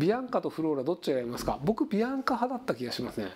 ビアンカとフローラどっちがやりますか？僕ビアンカ派だった気がしますね。